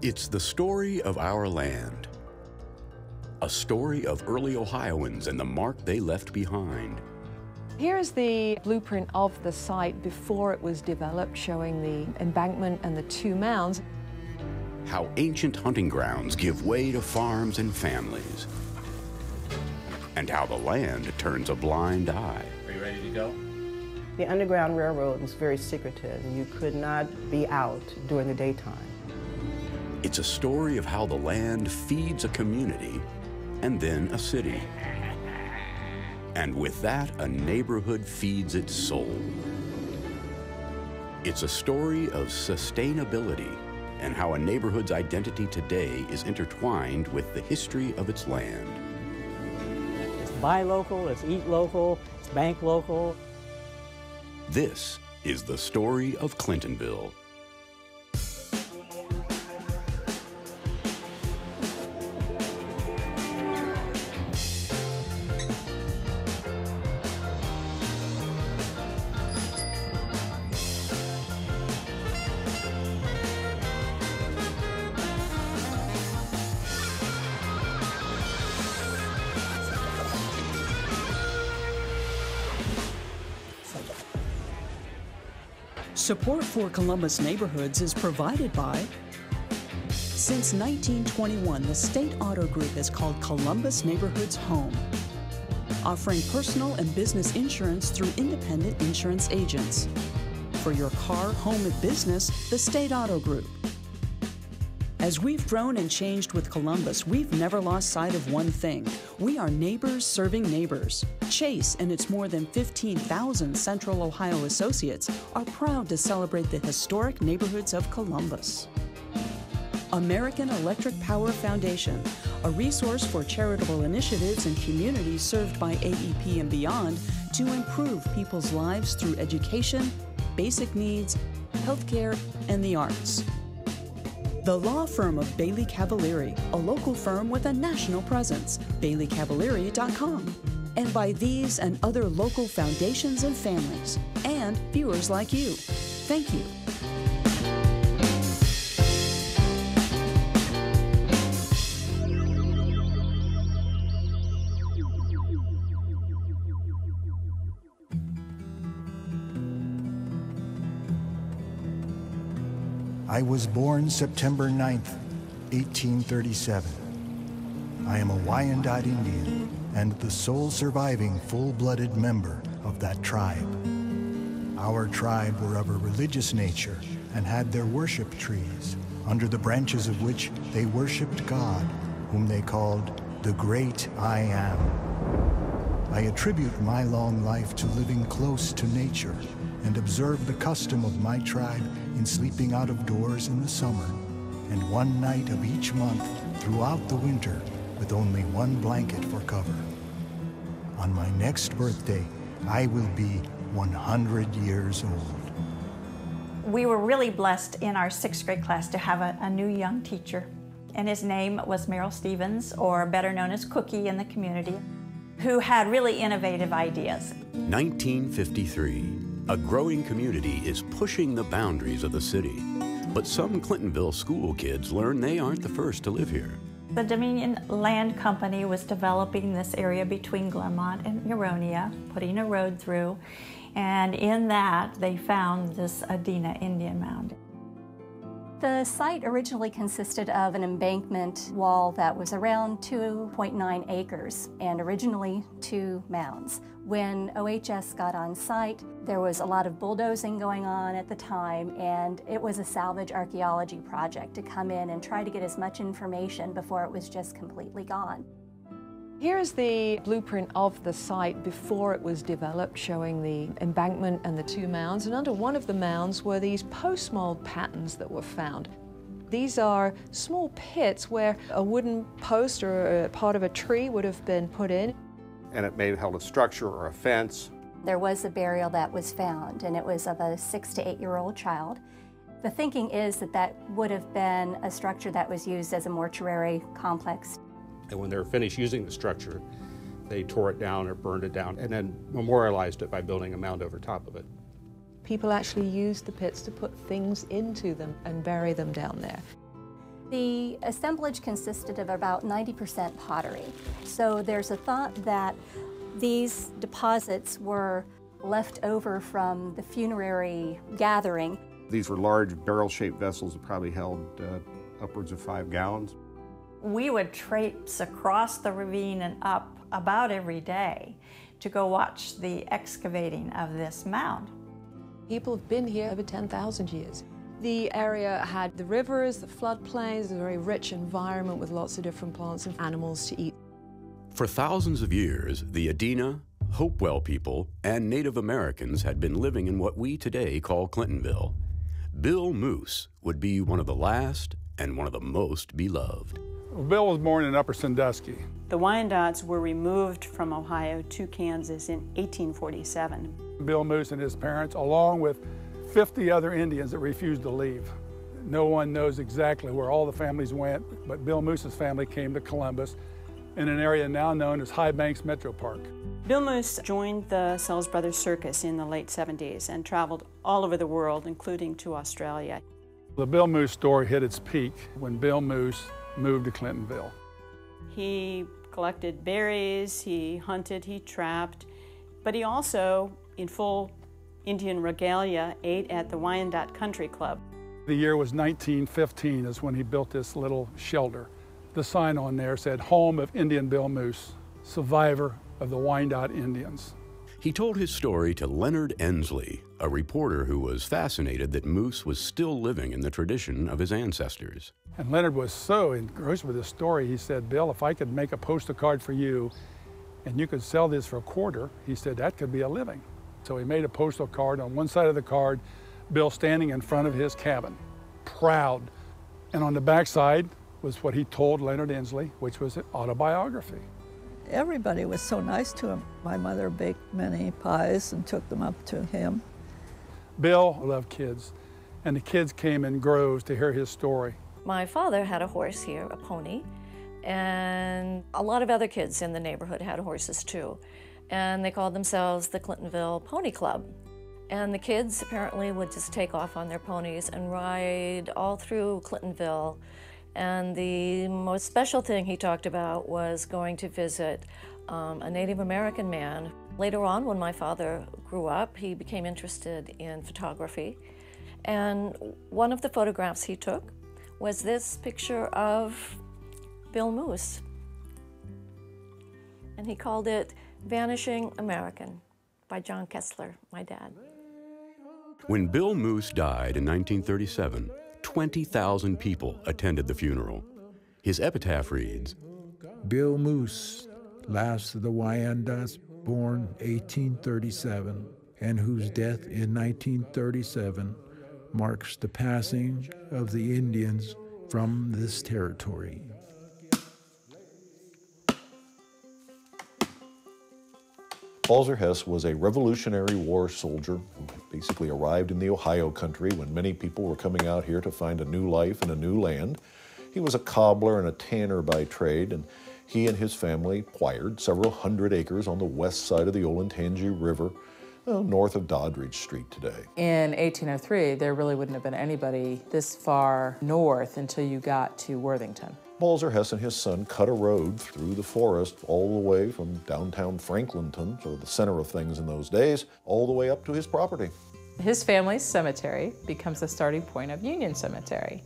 It's the story of our land. A story of early Ohioans and the mark they left behind. Here's the blueprint of the site before it was developed, showing the embankment and the two mounds. How ancient hunting grounds give way to farms and families. And how the land turns a blind eye. Are you ready to go? The Underground Railroad was very secretive. You could not be out during the daytime. It's a story of how the land feeds a community and then a city. And with that, a neighborhood feeds its soul. It's a story of sustainability and how a neighborhood's identity today is intertwined with the history of its land. It's buy local, it's eat local, it's bank local. This is the story of Clintonville. Support for Columbus neighborhoods is provided by, since 1921, the State Auto Group has called Columbus neighborhoods home, offering personal and business insurance through independent insurance agents. For your car, home, and business, the State Auto Group. As we've grown and changed with Columbus, we've never lost sight of one thing. We are neighbors serving neighbors. Chase and its more than 15,000 Central Ohio associates are proud to celebrate the historic neighborhoods of Columbus. American Electric Power Foundation, a resource for charitable initiatives and communities served by AEP and beyond to improve people's lives through education, basic needs, healthcare, and the arts. The law firm of Bailey Cavalieri, a local firm with a national presence, baileycavalieri.com. And by these and other local foundations and families, and viewers like you. Thank you. I was born September 9th, 1837. I am a Wyandotte Indian and the sole surviving full-blooded member of that tribe. Our tribe were of a religious nature and had their worship trees, under the branches of which they worshiped God, whom they called the Great I Am. I attribute my long life to living close to nature and observe the custom of my tribe in sleeping out of doors in the summer, and one night of each month throughout the winter with only one blanket for cover. On my next birthday, I will be 100 years old. We were really blessed in our sixth grade class to have a new young teacher, and his name was Merrill Stevens, or better known as Cookie in the community, who had really innovative ideas. 1953. A growing community is pushing the boundaries of the city. But some Clintonville school kids learn they aren't the first to live here. The Dominion Land Company was developing this area between Glamont and Uronia, putting a road through, and in that they found this Adena Indian mound. The site originally consisted of an embankment wall that was around 2.9 acres and originally two mounds. When OHS got on site, there was a lot of bulldozing going on at the time, and it was a salvage archaeology project to come in and try to get as much information before it was just completely gone. Here's the blueprint of the site before it was developed, showing the embankment and the two mounds, and under one of the mounds were these post-mold patterns that were found. These are small pits where a wooden post or a part of a tree would have been put in. And it may have held a structure or a fence. There was a burial that was found, and it was of a 6- to 8-year-old child. The thinking is that that would have been a structure that was used as a mortuary complex. And when they were finished using the structure, they tore it down or burned it down and then memorialized it by building a mound over top of it. People actually used the pits to put things into them and bury them down there. The assemblage consisted of about 90% pottery. So there's a thought that these deposits were left over from the funerary gathering. These were large barrel-shaped vessels that probably held upwards of 5 gallons. We would traipse across the ravine and up about every day to go watch the excavating of this mound. People have been here over 10,000 years. The area had the rivers, the floodplains, a very rich environment with lots of different plants and animals to eat. For thousands of years, the Adena, Hopewell people, and Native Americans had been living in what we today call Clintonville. Bill Moose would be one of the last and one of the most beloved. Bill was born in Upper Sandusky. The Wyandottes were removed from Ohio to Kansas in 1847. Bill Moose and his parents, along with 50 other Indians that refused to leave. No one knows exactly where all the families went, but Bill Moose's family came to Columbus in an area now known as High Banks Metro Park. Bill Moose joined the Sells Brothers Circus in the late 70s and traveled all over the world, including to Australia. The Bill Moose story hit its peak when Bill Moose moved to Clintonville. He collected berries, he hunted, he trapped, but he also, in full Indian regalia, ate at the Wyandotte Country Club. The year was 1915 is when he built this little shelter. The sign on there said, "Home of Indian Bill Moose, survivor of the Wyandotte Indians." He told his story to Leonard Ensley, a reporter who was fascinated that Moose was still living in the tradition of his ancestors. And Leonard was so engrossed with his story, he said, "Bill, if I could make a postcard for you and you could sell this for a quarter," he said, "that could be a living." So he made a postal card. On one side of the card, Bill standing in front of his cabin, proud. And on the back side was what he told Leonard Ensley, which was an autobiography. Everybody was so nice to him. My mother baked many pies and took them up to him. Bill loved kids, and the kids came in groves to hear his story. My father had a horse here, a pony, and a lot of other kids in the neighborhood had horses too. And they called themselves the Clintonville Pony Club. And the kids apparently would just take off on their ponies and ride all through Clintonville. And the most special thing he talked about was going to visit a Native American man. Later on, when my father grew up, he became interested in photography. And one of the photographs he took was this picture of Bill Moose. And he called it Vanishing American by John Kessler, my dad. When Bill Moose died in 1937, 20,000 people attended the funeral. His epitaph reads, "Bill Moose, last of the Wyandottes, born 1837, and whose death in 1937 marks the passing of the Indians from this territory." Walter Hess was a Revolutionary War soldier who basically arrived in the Ohio country when many people were coming out here to find a new life and a new land. He was a cobbler and a tanner by trade, and he and his family acquired several hundred acres on the west side of the Olentangy River, north of Doddridge Street today. In 1803, there really wouldn't have been anybody this far north until you got to Worthington. Walter Hess and his son cut a road through the forest all the way from downtown Franklinton, sort of the center of things in those days, all the way up to his property. His family's cemetery becomes the starting point of Union Cemetery.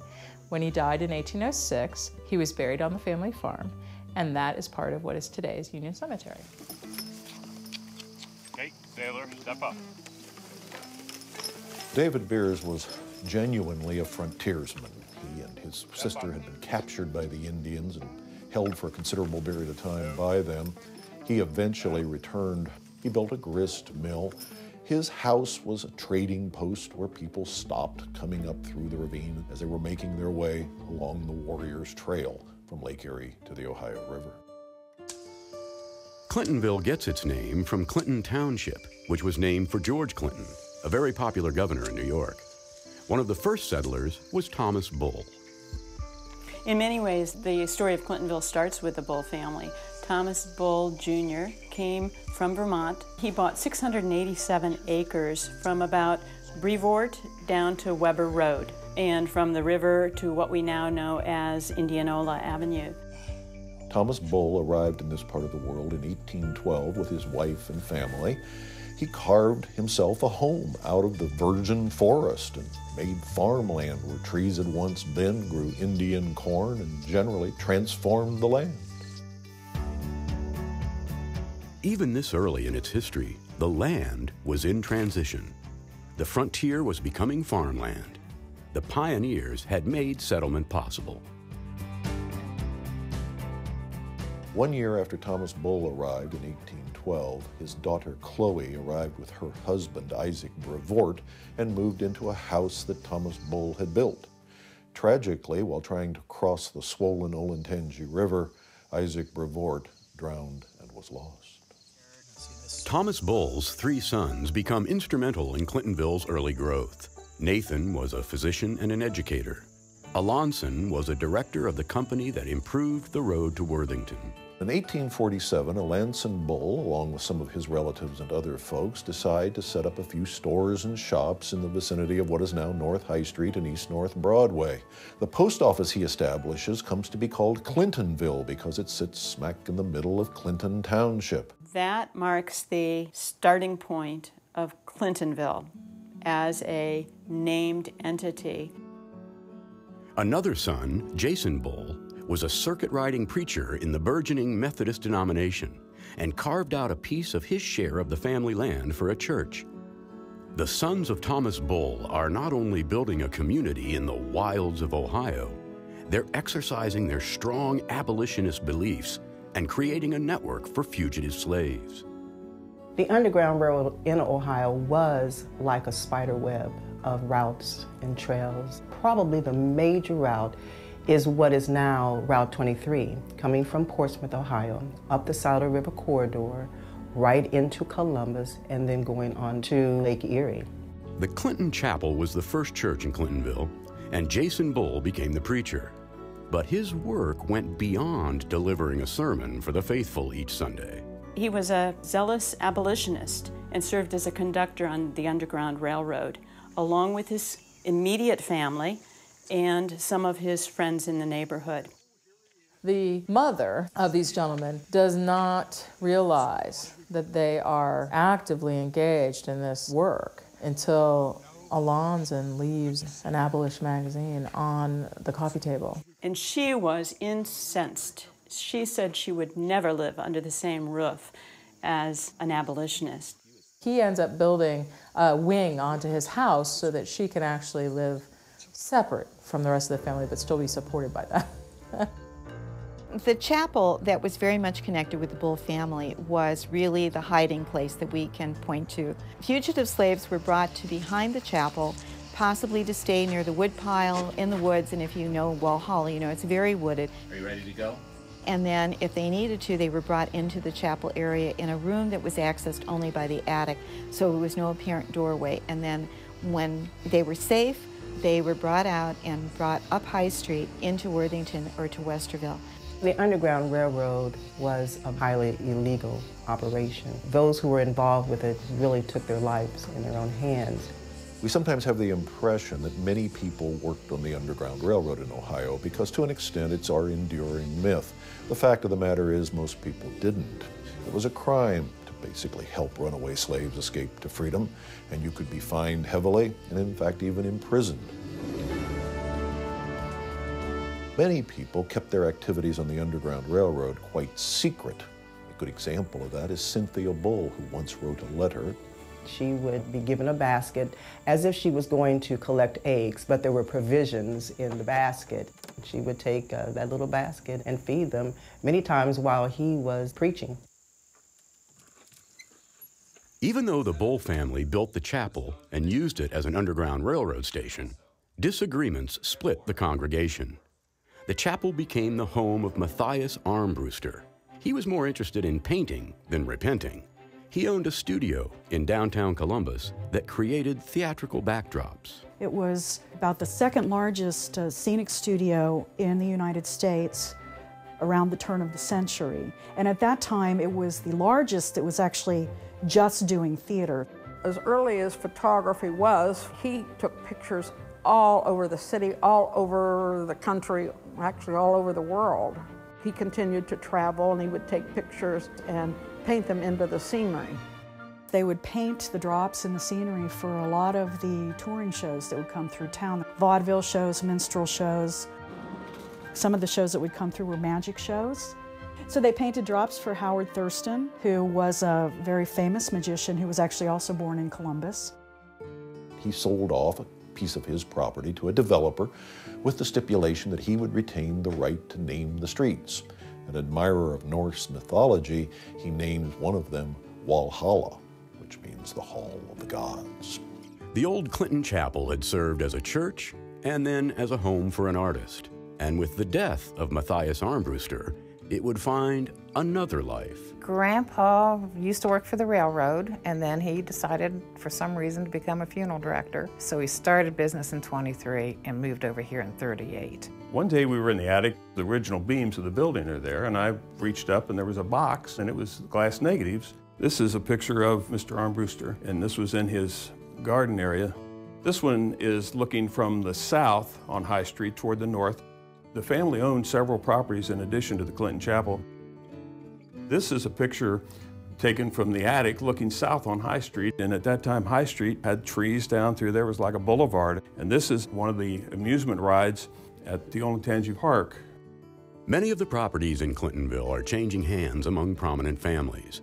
When he died in 1806, he was buried on the family farm, and that is part of what is today's Union Cemetery. Okay, sailor, step up. David Beers was genuinely a frontiersman. His sister had been captured by the Indians and held for a considerable period of time by them. He eventually returned. He built a grist mill. His house was a trading post where people stopped coming up through the ravine as they were making their way along the Warriors Trail from Lake Erie to the Ohio River. Clintonville gets its name from Clinton Township, which was named for George Clinton, a very popular governor in New York. One of the first settlers was Thomas Bull. In many ways, the story of Clintonville starts with the Bull family. Thomas Bull Jr. came from Vermont. He bought 687 acres from about Brevoort down to Weber Road. and from the river to what we now know as Indianola Avenue. Thomas Bull arrived in this part of the world in 1812 with his wife and family. He carved himself a home out of the virgin forest and made farmland where trees had once been, grew Indian corn, and generally transformed the land. Even this early in its history, the land was in transition. The frontier was becoming farmland. The pioneers had made settlement possible. 1 year after Thomas Bull arrived in 1812, his daughter Chloe arrived with her husband, Isaac Brevoort, and moved into a house that Thomas Bull had built. Tragically, while trying to cross the swollen Olentangy River, Isaac Brevoort drowned and was lost. Thomas Bull's three sons become instrumental in Clintonville's early growth. Nathan was a physician and an educator. Alanson was a director of the company that improved the road to Worthington. In 1847, Alanson Bull, along with some of his relatives and other folks, decide to set up a few stores and shops in the vicinity of what is now North High Street and East North Broadway. The post office he establishes comes to be called Clintonville because it sits smack in the middle of Clinton Township. That marks the starting point of Clintonville as a named entity. Another son, Jason Bull, was a circuit-riding preacher in the burgeoning Methodist denomination and carved out a piece of his share of the family land for a church. The sons of Thomas Bull are not only building a community in the wilds of Ohio, they're exercising their strong abolitionist beliefs and creating a network for fugitive slaves. The Underground Railroad in Ohio was like a spider web of routes and trails. Probably the major route is what is now Route 23, coming from Portsmouth, Ohio, up the Souder River corridor, right into Columbus, and then going on to Lake Erie. The Clinton Chapel was the first church in Clintonville, and Jason Bull became the preacher. But his work went beyond delivering a sermon for the faithful each Sunday. He was a zealous abolitionist and served as a conductor on the Underground Railroad, along with his immediate family and some of his friends in the neighborhood. The mother of these gentlemen does not realize that they are actively engaged in this work until Alanson leaves an abolitionist magazine on the coffee table. And she was incensed. She said she would never live under the same roof as an abolitionist. He ends up building a wing onto his house so that she can actually live separate from the rest of the family, but still be supported by that. The chapel that was very much connected with the Bull family was really the hiding place that we can point to. Fugitive slaves were brought to behind the chapel, possibly to stay near the wood pile in the woods, and if you know Walhalla, you know it's very wooded. Are you ready to go? And then if they needed to, they were brought into the chapel area in a room that was accessed only by the attic, so there was no apparent doorway. And then when they were safe, they were brought out and brought up High Street into Worthington or to Westerville. The Underground Railroad was a highly illegal operation. Those who were involved with it really took their lives in their own hands. We sometimes have the impression that many people worked on the Underground Railroad in Ohio because, to an extent, it's our enduring myth. The fact of the matter is most people didn't. It was a crime to basically help runaway slaves escape to freedom, and you could be fined heavily and, in fact, even imprisoned. Many people kept their activities on the Underground Railroad quite secret. A good example of that is Cynthia Bull, who once wrote a letter. She would be given a basket as if she was going to collect eggs, but there were provisions in the basket. She would take that little basket and feed them many times while he was preaching. Even though the Bull family built the chapel and used it as an Underground Railroad station, disagreements split the congregation. The chapel became the home of Matthias Armbruster. He was more interested in painting than repenting. He owned a studio in downtown Columbus that created theatrical backdrops. It was about the second largest scenic studio in the United States around the turn of the century. And at that time, it was the largest that was actually just doing theater. As early as photography was, he took pictures all over the city, all over the country, actually all over the world. He continued to travel and he would take pictures and paint them into the scenery. They would paint the drops in the scenery for a lot of the touring shows that would come through town. Vaudeville shows, minstrel shows. Some of the shows that would come through were magic shows. So they painted drops for Howard Thurston, who was a very famous magician who was actually also born in Columbus. He sold off a piece of his property to a developer with the stipulation that he would retain the right to name the streets. An admirer of Norse mythology, he named one of them Walhalla, which means the Hall of the Gods. The old Clinton Chapel had served as a church and then as a home for an artist. And with the death of Matthias Armbruster, it would find another life. Grandpa used to work for the railroad, and then he decided for some reason to become a funeral director. So he started business in 23 and moved over here in 38. One day we were in the attic. The original beams of the building are there, and I reached up and there was a box, and it was glass negatives. This is a picture of Mr. Armbruster, and this was in his garden area. This one is looking from the south on High Street toward the north. The family owned several properties in addition to the Clinton Chapel. This is a picture taken from the attic looking south on High Street, and at that time High Street had trees down through there. It was like a boulevard, and this is one of the amusement rides at the Olentangy Park. Many of the properties in Clintonville are changing hands among prominent families.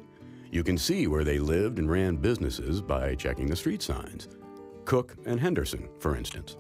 You can see where they lived and ran businesses by checking the street signs. Cook and Henderson, for instance.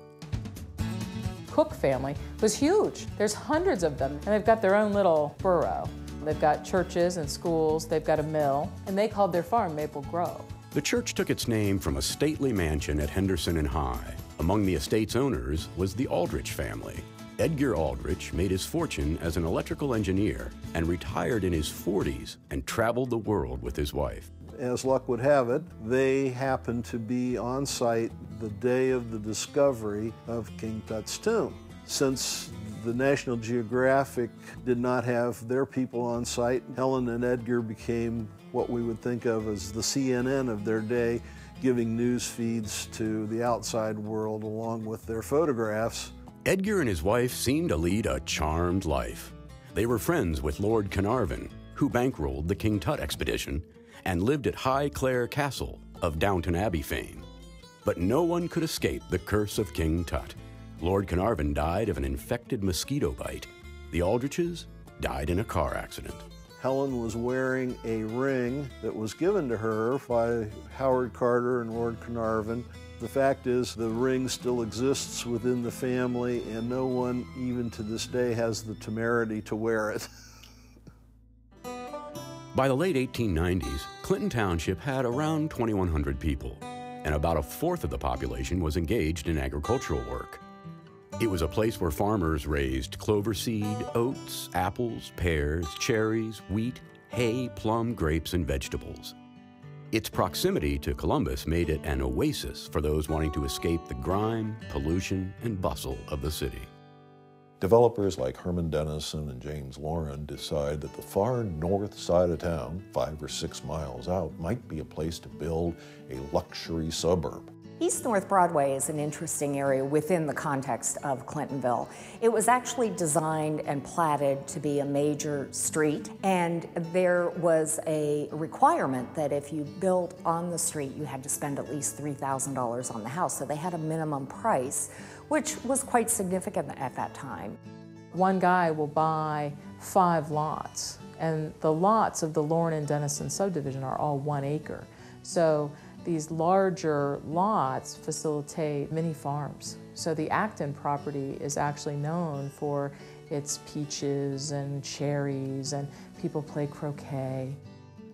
Cook family was huge. There's hundreds of them, and they've got their own little borough. They've got churches and schools, they've got a mill, and they called their farm Maple Grove. The church took its name from a stately mansion at Henderson and High. Among the estate's owners was the Aldrich family. Edgar Aldrich made his fortune as an electrical engineer and retired in his 40s and traveled the world with his wife. As luck would have it, they happened to be on site the day of the discovery of King Tut's tomb. Since the National Geographic did not have their people on site, Helen and Edgar became what we would think of as the CNN of their day, giving news feeds to the outside world along with their photographs. Edgar and his wife seemed to lead a charmed life. They were friends with Lord Carnarvon, who bankrolled the King Tut expedition, and lived at High Clare Castle of Downton Abbey fame. But no one could escape the curse of King Tut. Lord Carnarvon died of an infected mosquito bite. The Aldriches died in a car accident. Helen was wearing a ring that was given to her by Howard Carter and Lord Carnarvon. The fact is, the ring still exists within the family, and no one, even to this day, has the temerity to wear it. By the late 1890s, Clinton Township had around 2,100 people, and about a fourth of the population was engaged in agricultural work. It was a place where farmers raised clover seed, oats, apples, pears, cherries, wheat, hay, plum, grapes, and vegetables. Its proximity to Columbus made it an oasis for those wanting to escape the grime, pollution, and bustle of the city. Developers like Herman Dennison and James Lauren decide that the far north side of town, 5 or 6 miles out, might be a place to build a luxury suburb. East North Broadway is an interesting area within the context of Clintonville. It was actually designed and platted to be a major street, and there was a requirement that if you built on the street, you had to spend at least $3,000 on the house, so they had a minimum price, which was quite significant at that time. One guy will buy 5 lots, and the lots of the Lauren and Dennison subdivision are all 1 acre. So these larger lots facilitate mini farms. So the Acton property is actually known for its peaches and cherries, and people play croquet.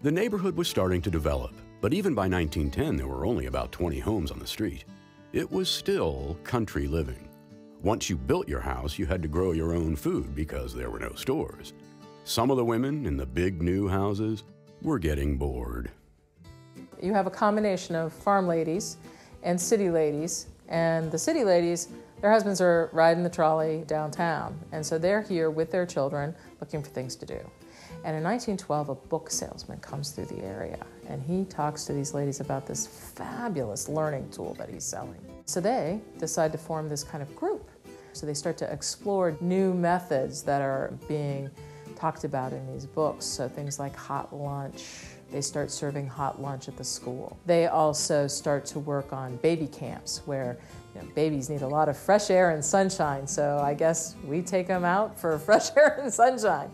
The neighborhood was starting to develop, but even by 1910, there were only about 20 homes on the street. It was still country living. Once you built your house, you had to grow your own food because there were no stores. Some of the women in the big new houses were getting bored. You have a combination of farm ladies and city ladies, and the city ladies, their husbands are riding the trolley downtown, and so they're here with their children looking for things to do. And in 1912, a book salesman comes through the area, and he talks to these ladies about this fabulous learning tool that he's selling. So they decide to form this kind of group. So they start to explore new methods that are being talked about in these books. So things like hot lunch. They start serving hot lunch at the school. They also start to work on baby camps where babies need a lot of fresh air and sunshine. So I guess we take them out for fresh air and sunshine.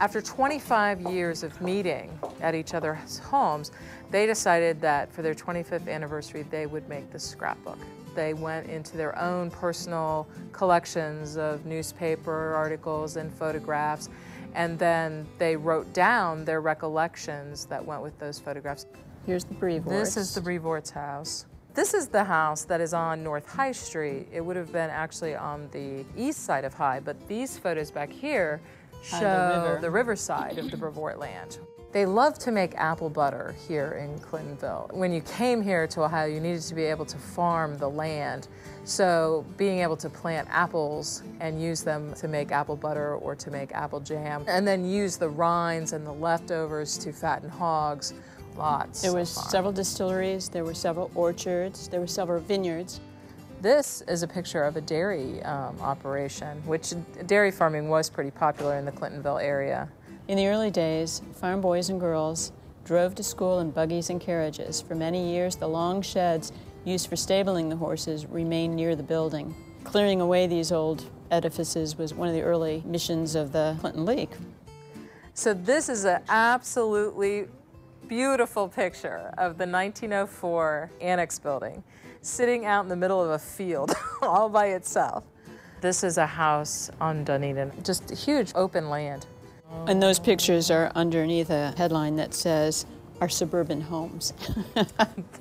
After 25 years of meeting at each other's homes, they decided that for their 25th anniversary, they would make this scrapbook. They went into their own personal collections of newspaper articles and photographs, and then they wrote down their recollections that went with those photographs. Here's the Brevoorts. This is the Brevoorts' house. This is the house that is on North High Street. It would have been actually on the east side of High, but these photos back here show the riverside of the Brevoort land. They love to make apple butter here in Clintonville. When you came here to Ohio, you needed to be able to farm the land. So being able to plant apples and use them to make apple butter or to make apple jam, and then use the rinds and the leftovers to fatten hogs, lots. There were several distilleries, there were several orchards, there were several vineyards. This is a picture of a dairy operation, which dairy farming was pretty popular in the Clintonville area. In the early days, farm boys and girls drove to school in buggies and carriages. For many years, the long sheds used for stabling the horses remained near the building. Clearing away these old edifices was one of the early missions of the Clinton League. So this is an absolutely beautiful picture of the 1904 Annex building, sitting out in the middle of a field all by itself. This is a house on Dunedin, just huge open land. And those pictures are underneath a headline that says, "Our Suburban Homes."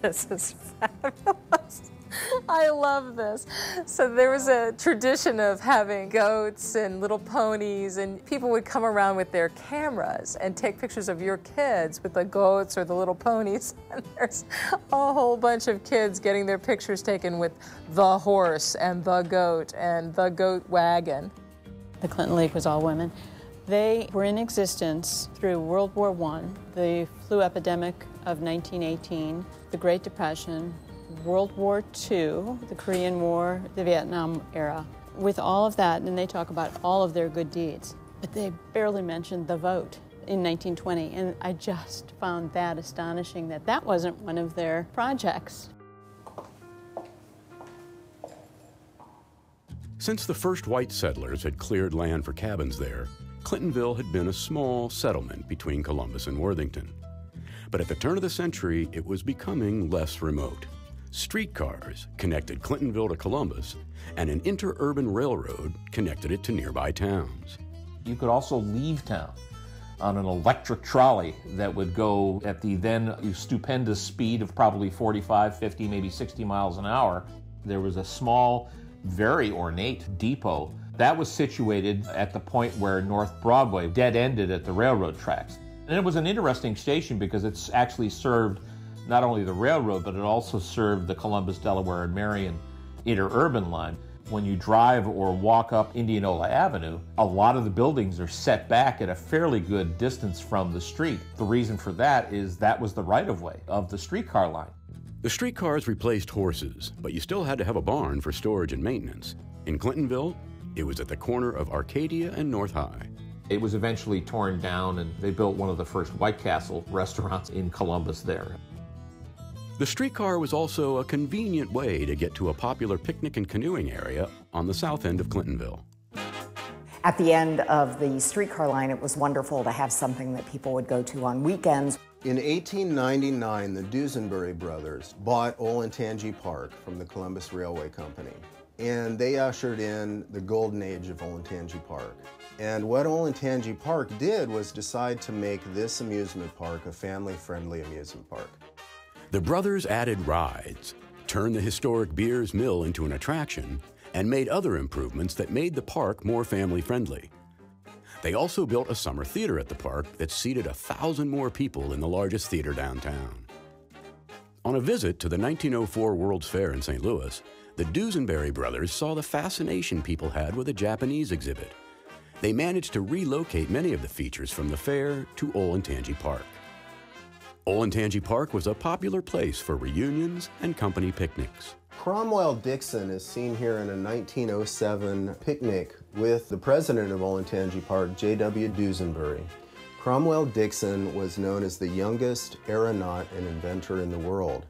This is fabulous. I love this. So there was a tradition of having goats and little ponies, and people would come around with their cameras and take pictures of your kids with the goats or the little ponies. And there's a whole bunch of kids getting their pictures taken with the horse and the goat wagon. The Clinton League was all women. They were in existence through World War I, the flu epidemic of 1918, the Great Depression, World War II, the Korean War, the Vietnam era. With all of that, and they talk about all of their good deeds, but they barely mentioned the vote in 1920, and I just found that astonishing that that wasn't one of their projects. Since the first white settlers had cleared land for cabins there, Clintonville had been a small settlement between Columbus and Worthington. But at the turn of the century, it was becoming less remote. Streetcars connected Clintonville to Columbus, and an interurban railroad connected it to nearby towns. You could also leave town on an electric trolley that would go at the then stupendous speed of probably 45, 50, maybe 60 miles an hour. There was a small, very ornate depot that was situated at the point where North Broadway dead-ended at the railroad tracks. And it was an interesting station because it's actually served not only the railroad, but it also served the Columbus, Delaware, and Marion interurban line. When you drive or walk up Indianola Avenue, a lot of the buildings are set back at a fairly good distance from the street. The reason for that is that was the right-of-way of the streetcar line. The streetcars replaced horses, but you still had to have a barn for storage and maintenance. In Clintonville, it was at the corner of Arcadia and North High. It was eventually torn down, and they built one of the first White Castle restaurants in Columbus there. The streetcar was also a convenient way to get to a popular picnic and canoeing area on the south end of Clintonville. At the end of the streetcar line, it was wonderful to have something that people would go to on weekends. In 1899, the Duesenberry brothers bought Olentangy Park from the Columbus Railway Company, and they ushered in the golden age of Olentangy Park. And what Olentangy Park did was decide to make this amusement park a family-friendly amusement park. The brothers added rides, turned the historic Beers Mill into an attraction, and made other improvements that made the park more family-friendly. They also built a summer theater at the park that seated 1,000 more people in the largest theater downtown. On a visit to the 1904 World's Fair in St. Louis, the Duesenberry brothers saw the fascination people had with a Japanese exhibit. They managed to relocate many of the features from the fair to Olentangy Park. Olentangy Park was a popular place for reunions and company picnics. Cromwell Dixon is seen here in a 1907 picnic with the president of Olentangy Park, J.W. Duesenbury. Cromwell Dixon was known as the youngest aeronaut and inventor in the world.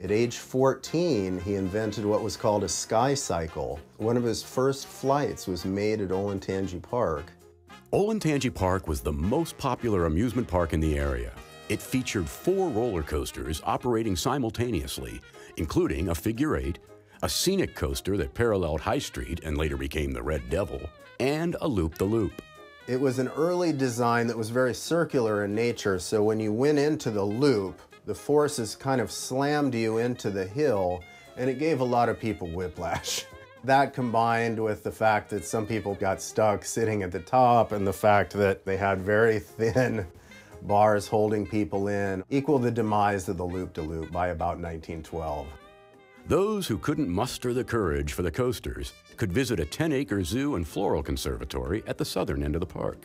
At age 14, he invented what was called a sky cycle. One of his first flights was made at Olentangy Park. Olentangy Park was the most popular amusement park in the area. It featured 4 roller coasters operating simultaneously, including a figure-8, a scenic coaster that paralleled High Street and later became the Red Devil, and a loop-the-loop. It was an early design that was very circular in nature, so when you went into the loop, the forces kind of slammed you into the hill, and it gave a lot of people whiplash. That combined with the fact that some people got stuck sitting at the top and the fact that they had very thin bars holding people in equaled the demise of the loop-de-loop by about 1912. Those who couldn't muster the courage for the coasters could visit a 10-acre zoo and floral conservatory at the southern end of the park.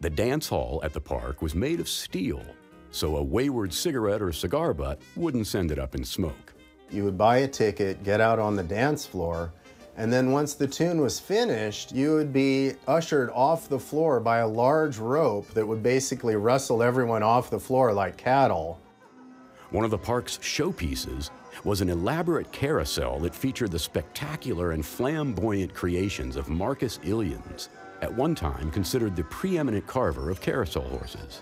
The dance hall at the park was made of steel, so a wayward cigarette or cigar butt wouldn't send it up in smoke. You would buy a ticket, get out on the dance floor, and then once the tune was finished, you would be ushered off the floor by a large rope that would basically wrestle everyone off the floor like cattle. One of the park's showpieces was an elaborate carousel that featured the spectacular and flamboyant creations of Marcus Illions, at one time considered the preeminent carver of carousel horses.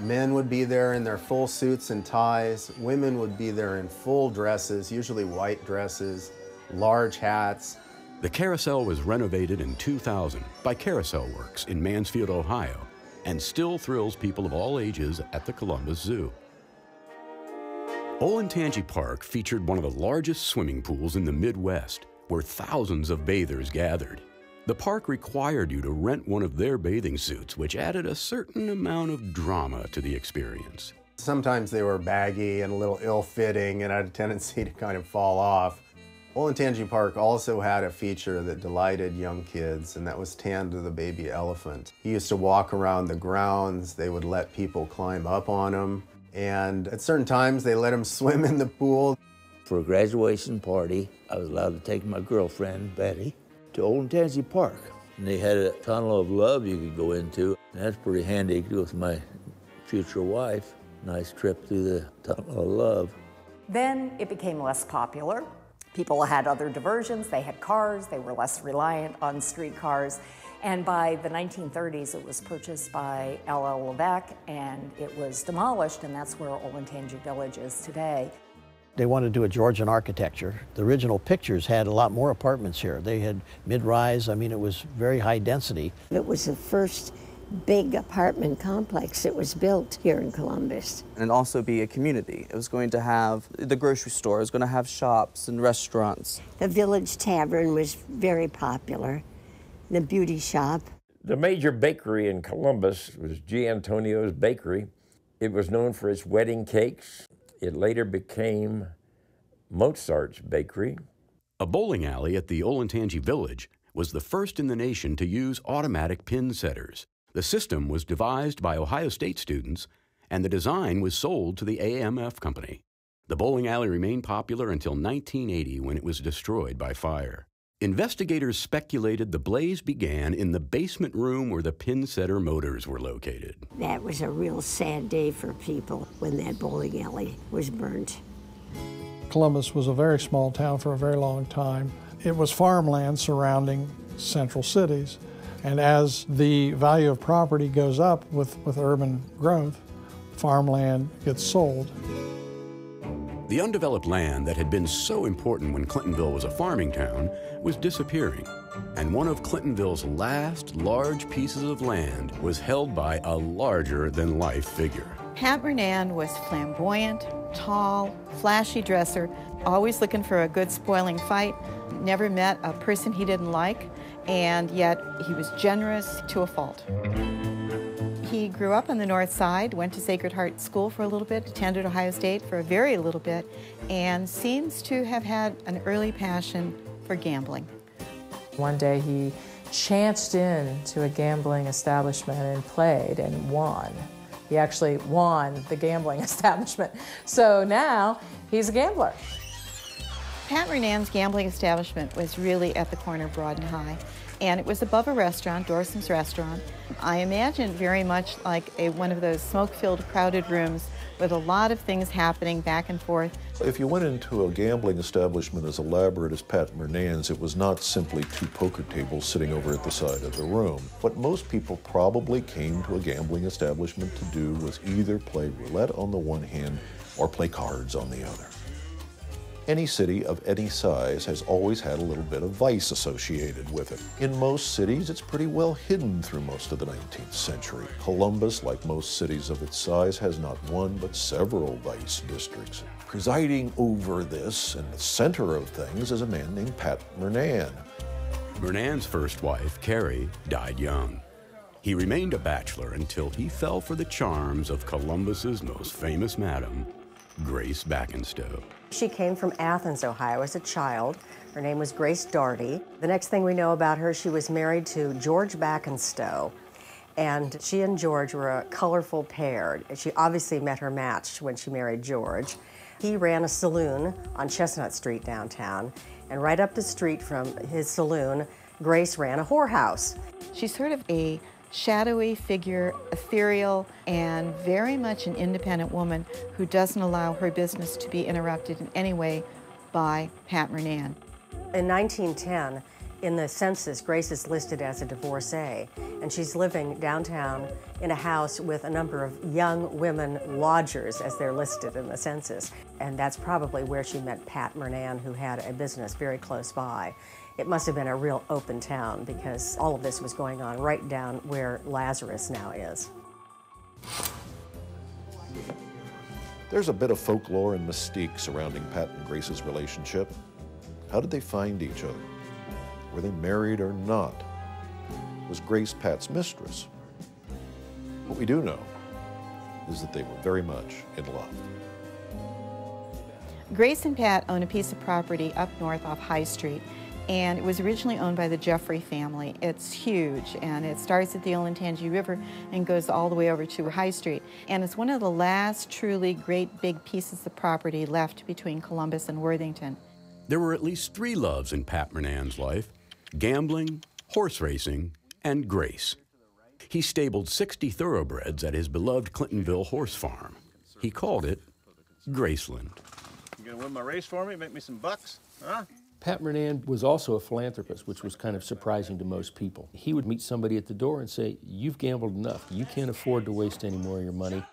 Men would be there in their full suits and ties. Women would be there in full dresses, usually white dresses, large hats. The carousel was renovated in 2000 by Carousel Works in Mansfield, Ohio, and still thrills people of all ages at the Columbus Zoo. Olentangy Park featured one of the largest swimming pools in the Midwest, where thousands of bathers gathered. The park required you to rent one of their bathing suits, which added a certain amount of drama to the experience. Sometimes they were baggy and a little ill-fitting and had a tendency to kind of fall off. Olentangy Park also had a feature that delighted young kids, and that was Tanda the baby elephant. He used to walk around the grounds. They would let people climb up on him, and at certain times they let him swim in the pool. For a graduation party, I was allowed to take my girlfriend, Betty, to Olentangy Park. And they had a tunnel of love you could go into. And that's pretty handy with my future wife. Nice trip through the tunnel of love. Then it became less popular. People had other diversions. They had cars. They were less reliant on streetcars. And by the 1930s, it was purchased by L.L. Levesque, and it was demolished, and that's where Olentangy Village is today. They wanted to do a Georgian architecture. The original pictures had a lot more apartments here. They had mid-rise. I mean, it was very high density. It was the first big apartment complex that was built here in Columbus. And also be a community. It was going to have the grocery store. It was going to have shops and restaurants. The Village Tavern was very popular. The beauty shop. The major bakery in Columbus was G. Antonio's Bakery. It was known for its wedding cakes. It later became Mozart's Bakery. A bowling alley at the Olentangy Village was the first in the nation to use automatic pin setters. The system was devised by Ohio State students, and the design was sold to the AMF Company. The bowling alley remained popular until 1980, when it was destroyed by fire. Investigators speculated the blaze began in the basement room where the pin setter motors were located. That was a real sad day for people when that bowling alley was burnt. Columbus was a very small town for a very long time. It was farmland surrounding central cities. And as the value of property goes up with urban growth, farmland gets sold. The undeveloped land that had been so important when Clintonville was a farming town was disappearing, and one of Clintonville's last large pieces of land was held by a larger-than-life figure. Pat Bernan was flamboyant, tall, flashy dresser, always looking for a good spoiling fight, never met a person he didn't like, and yet he was generous to a fault. He grew up on the north side, went to Sacred Heart School for a little bit, attended Ohio State for a very little bit, and seems to have had an early passion for gambling. One day he chanced into a gambling establishment and played and won. He actually won the gambling establishment. So now he's a gambler. Pat Renan's gambling establishment was really at the corner of Broad and High, and it was above a restaurant, Dorsam's Restaurant. I imagine very much like one of those smoke-filled, crowded rooms with a lot of things happening back and forth. If you went into a gambling establishment as elaborate as Pat Murnan's, it was not simply two poker tables sitting over at the side of the room. What most people probably came to a gambling establishment to do was either play roulette on the one hand or play cards on the other. Any city of any size has always had a little bit of vice associated with it. In most cities, it's pretty well hidden through most of the 19th century. Columbus, like most cities of its size, has not one but several vice districts. Presiding over this and the center of things is a man named Pat Murnan. Murnan's first wife, Carrie, died young. He remained a bachelor until he fell for the charms of Columbus's most famous madam, Grace Beckenstowe. She came from Athens, Ohio as a child. Her name was Grace Darty. The next thing we know about her, she was married to George Beckenstowe, and she and George were a colorful pair. She obviously met her match when she married George. He ran a saloon on Chestnut Street downtown, and right up the street from his saloon, Grace ran a whorehouse. She's sort of a shadowy figure, ethereal, and very much an independent woman who doesn't allow her business to be interrupted in any way by Pat Murnan. In 1910, in the census, Grace is listed as a divorcee, and she's living downtown in a house with a number of young women lodgers, as they're listed in the census. And that's probably where she met Pat Murnan, who had a business very close by. It must have been a real open town because all of this was going on right down where Lazarus now is. There's a bit of folklore and mystique surrounding Pat and Grace's relationship. How did they find each other? Were they married or not? Was Grace Pat's mistress? What we do know is that they were very much in love. Grace and Pat own a piece of property up north off High Street, and it was originally owned by the Jeffrey family. It's huge, and it starts at the Olentangy River and goes all the way over to High Street. And it's one of the last truly great big pieces of property left between Columbus and Worthington. There were at least three loves in Pat Murnan's life: gambling, horse racing, and Grace. He stabled 60 thoroughbreds at his beloved Clintonville horse farm. He called it Graceland. You gonna win my race for me, make me some bucks, huh? Pat Murnan was also a philanthropist, which was kind of surprising to most people. He would meet somebody at the door and say, "You've gambled enough. You can't afford to waste any more of your money."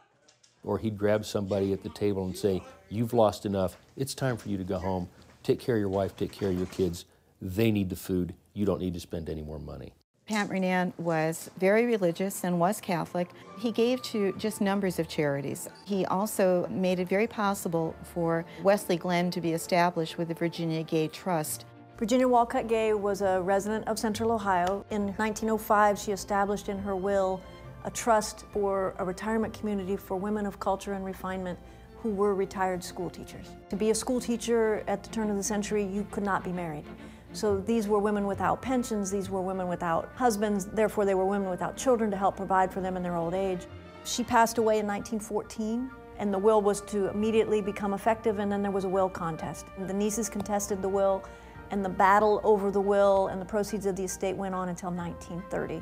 Or he'd grab somebody at the table and say, "You've lost enough. It's time for you to go home. Take care of your wife, take care of your kids. They need the food. You don't need to spend any more money." Pat Murnan was very religious and was Catholic. He gave to just numbers of charities. He also made it very possible for Wesley Glenn to be established with the Virginia Gay Trust. Virginia Wolcott Gay was a resident of Central Ohio. In 1905, she established in her will a trust for a retirement community for women of culture and refinement who were retired school teachers. To be a school teacher at the turn of the century, you could not be married. So these were women without pensions, these were women without husbands, therefore they were women without children to help provide for them in their old age. She passed away in 1914, and the will was to immediately become effective, and then there was a will contest. And the nieces contested the will, and the battle over the will and the proceeds of the estate went on until 1930.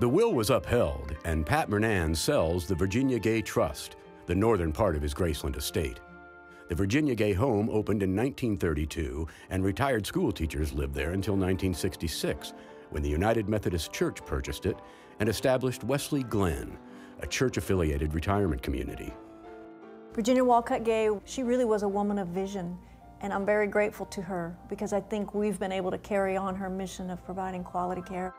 The will was upheld, and Pat Murnan sells the Virginia Gay Trust, the northern part of his Graceland estate. The Virginia Gay Home opened in 1932, and retired school teachers lived there until 1966, when the United Methodist Church purchased it and established Wesley Glen, a church-affiliated retirement community. Virginia Wolcott Gay, she really was a woman of vision, and I'm very grateful to her because I think we've been able to carry on her mission of providing quality care.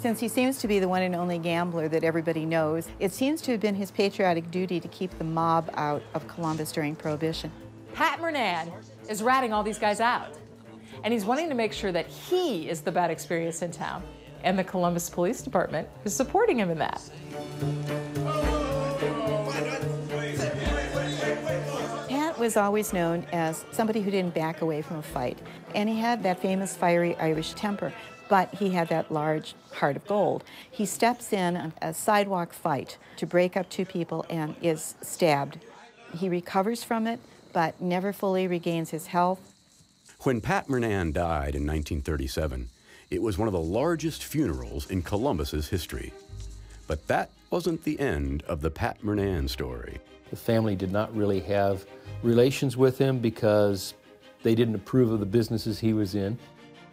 Since he seems to be the one and only gambler that everybody knows, it seems to have been his patriotic duty to keep the mob out of Columbus during Prohibition. Pat Murnan is ratting all these guys out, and he's wanting to make sure that he is the bad experience in town, and the Columbus Police Department is supporting him in that. Pat was always known as somebody who didn't back away from a fight, and he had that famous fiery Irish temper. but he had that large heart of gold. He steps in a sidewalk fight to break up two people and is stabbed. He recovers from it, but never fully regains his health. When Pat Murnan died in 1937, it was one of the largest funerals in Columbus's history. But that wasn't the end of the Pat Murnan story. The family did not really have relations with him because they didn't approve of the businesses he was in.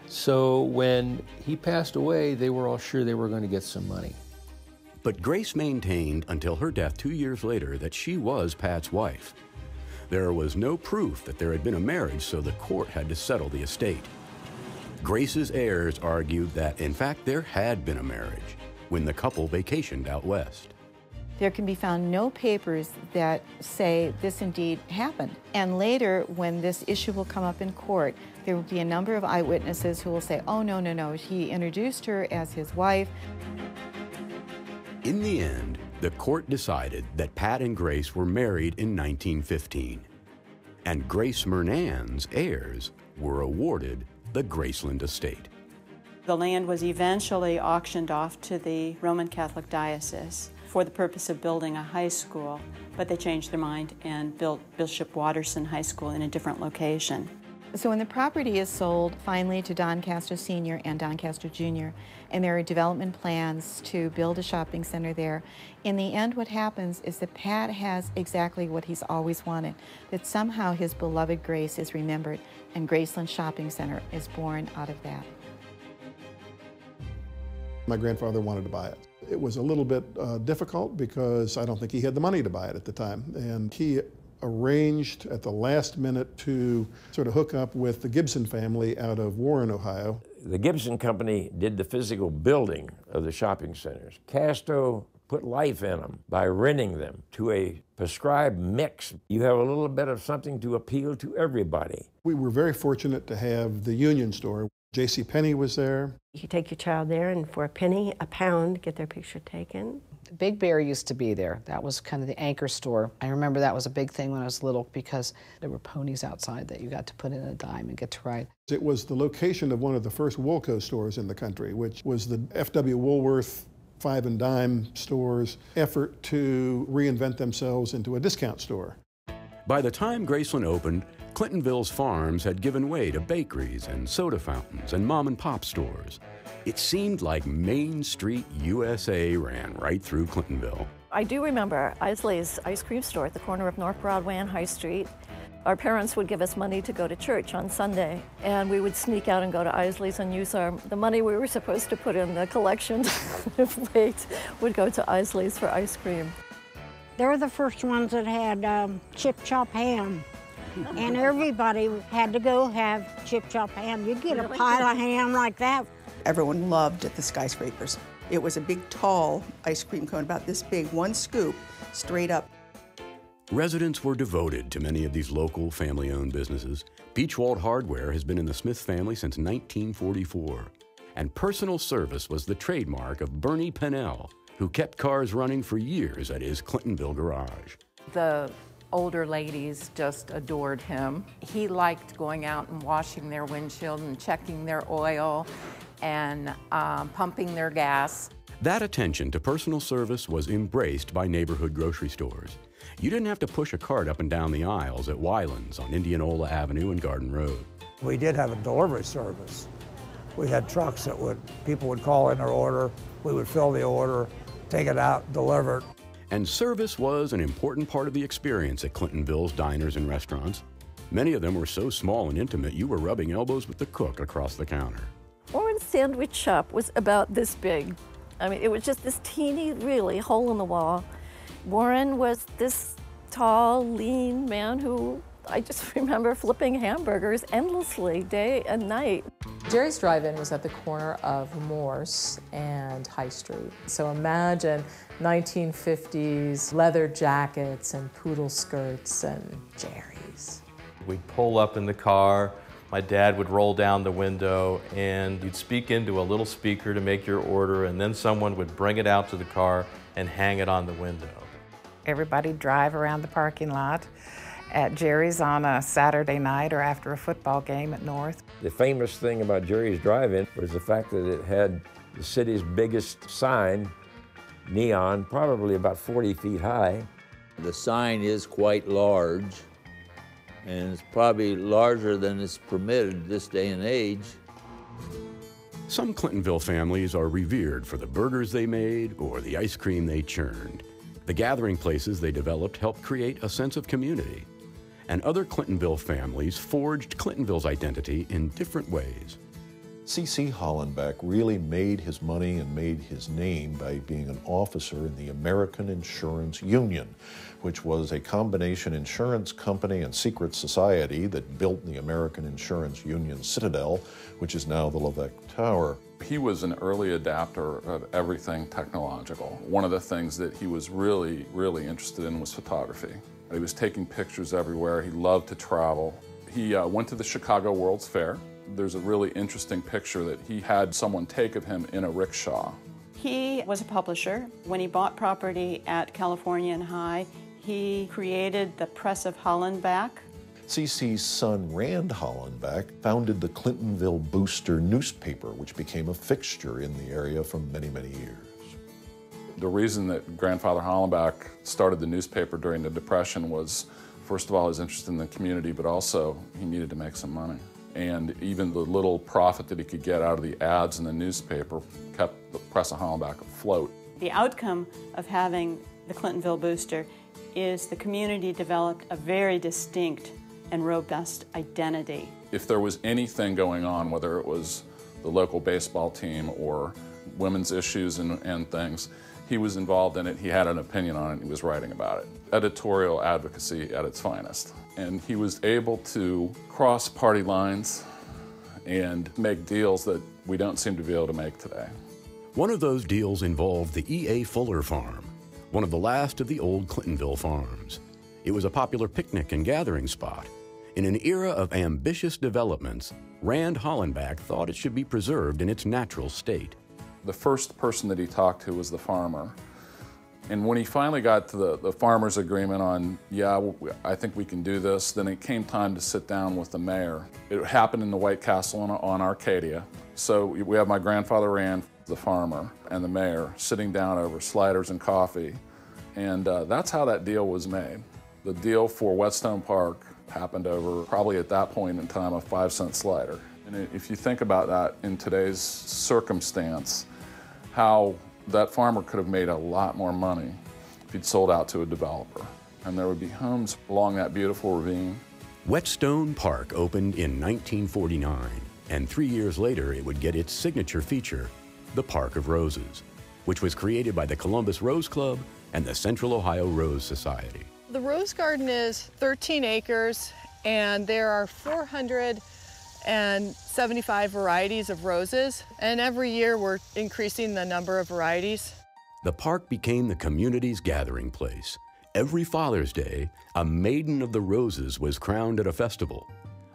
So when he passed away, they were all sure they were going to get some money. But Grace maintained until her death 2 years later that she was Pat's wife. There was no proof that there had been a marriage, so the court had to settle the estate. Grace's heirs argued that, in fact, there had been a marriage when the couple vacationed out west. There can be found no papers that say this indeed happened. And later, when this issue will come up in court, there will be a number of eyewitnesses who will say, oh, no, no, no, he introduced her as his wife. In the end, the court decided that Pat and Grace were married in 1915, and Grace Murnan's heirs were awarded the Graceland estate. The land was eventually auctioned off to the Roman Catholic Diocese for the purpose of building a high school, but they changed their mind and built Bishop Watterson High School in a different location. So when the property is sold finally to Doncaster Sr. and Doncaster Jr., and there are development plans to build a shopping center there, in the end what happens is that Pat has exactly what he's always wanted, that somehow his beloved Grace is remembered, and Graceland Shopping Center is born out of that. My grandfather wanted to buy it. It was a little bit difficult because I don't think he had the money to buy it at the time. And he arranged at the last minute to sort of hook up with the Gibson family out of Warren, Ohio. The Gibson Company did the physical building of the shopping centers. Casto put life in them by renting them to a prescribed mix. You have a little bit of something to appeal to everybody. We were very fortunate to have the Union store. J.C. Penney was there. You take your child there and for a penny, a pound, get their picture taken. Big Bear used to be there. That was kind of the anchor store. I remember that was a big thing when I was little because there were ponies outside that you got to put in a dime and get to ride. It was the location of one of the first Woolco stores in the country, which was the F.W. Woolworth 5-and-dime stores' effort to reinvent themselves into a discount store. By the time Graceland opened, Clintonville's farms had given way to bakeries and soda fountains and mom-and-pop stores. It seemed like Main Street USA ran right through Clintonville. I do remember Isley's ice cream store at the corner of North Broadway and High Street. Our parents would give us money to go to church on Sunday, and we would sneak out and go to Isley's and use the money we were supposed to put in the collection plate would go to Isley's for ice cream. They're the first ones that had chip chop ham. And everybody had to go have chip chop ham. You'd get a pile of ham like that. Everyone loved the skyscrapers. It was a big, tall ice cream cone, about this big, one scoop, straight up. Residents were devoted to many of these local family-owned businesses. Beechwold Hardware has been in the Smith family since 1944. And personal service was the trademark of Bernie Pennell, who kept cars running for years at his Clintonville garage. The older ladies just adored him. He liked going out and washing their windshield and checking their oil and pumping their gas. That attention to personal service was embraced by neighborhood grocery stores. You didn't have to push a cart up and down the aisles at Wyland's on Indianola Avenue and Garden Road. We did have a delivery service. We had trucks that people would call in their order. We would fill the order, take it out, deliver it. And service was an important part of the experience at Clintonville's diners and restaurants. Many of them were so small and intimate, you were rubbing elbows with the cook across the counter. Warren's sandwich shop was about this big. I mean, it was just this teeny, really, hole in the wall. Warren was this tall, lean man who I just remember flipping hamburgers endlessly, day and night. Jerry's Drive-In was at the corner of Morse and High Street. So imagine 1950s leather jackets and poodle skirts and Jerry's. We'd pull up in the car, my dad would roll down the window, and you'd speak into a little speaker to make your order, and then someone would bring it out to the car and hang it on the window. Everybody drive around the parking lot at Jerry's on a Saturday night or after a football game at North. The famous thing about Jerry's Drive-In was the fact that it had the city's biggest sign, neon, probably about 40 feet high. The sign is quite large, and it's probably larger than is permitted this day and age. Some Clintonville families are revered for the burgers they made or the ice cream they churned. The gathering places they developed helped create a sense of community. And other Clintonville families forged Clintonville's identity in different ways. C.C. Hollenbeck really made his money and made his name by being an officer in the American Insurance Union, which was a combination insurance company and secret society that built the American Insurance Union Citadel, which is now the Levesque Tower. He was an early adapter of everything technological. One of the things that he was really, really interested in was photography. He was taking pictures everywhere. He loved to travel. He went to the Chicago World's Fair. There's a really interesting picture that he had someone take of him in a rickshaw. He was a publisher. When he bought property at California and High, he created the Press of Hollenbeck. C.C.'s son, Rand Hollenbeck, founded the Clintonville Booster newspaper, which became a fixture in the area for many, many years. The reason that Grandfather Hollenbeck started the newspaper during the Depression was, first of all, his interest in the community, but also he needed to make some money. And even the little profit that he could get out of the ads in the newspaper kept the Press of Hollenbeck afloat. The outcome of having the Clintonville Booster is the community developed a very distinct and robust identity. If there was anything going on, whether it was the local baseball team or women's issues and things, he was involved in it, he had an opinion on it, he was writing about it. Editorial advocacy at its finest. And he was able to cross party lines and make deals that we don't seem to be able to make today. One of those deals involved the E.A. Fuller Farm, one of the last of the old Clintonville farms. It was a popular picnic and gathering spot. In an era of ambitious developments, Rand Hollenbeck thought it should be preserved in its natural state. The first person that he talked to was the farmer. And when he finally got to the farmer's agreement on, yeah, I think we can do this, then it came time to sit down with the mayor. It happened in the White Castle on Arcadia. So we have my grandfather Rand, the farmer, and the mayor sitting down over sliders and coffee. And that's how that deal was made. The deal for Whetstone Park happened over, probably at that point in time, a 5-cent slider. And if you think about that in today's circumstance, how that farmer could have made a lot more money if he'd sold out to a developer. And there would be homes along that beautiful ravine. Whetstone Park opened in 1949, and 3 years later it would get its signature feature, the Park of Roses, which was created by the Columbus Rose Club and the Central Ohio Rose Society. The Rose Garden is 13 acres, and there are 475 varieties of roses, and every year we're increasing the number of varieties. The park became the community's gathering place. Every Father's Day, a Maiden of the Roses was crowned at a festival.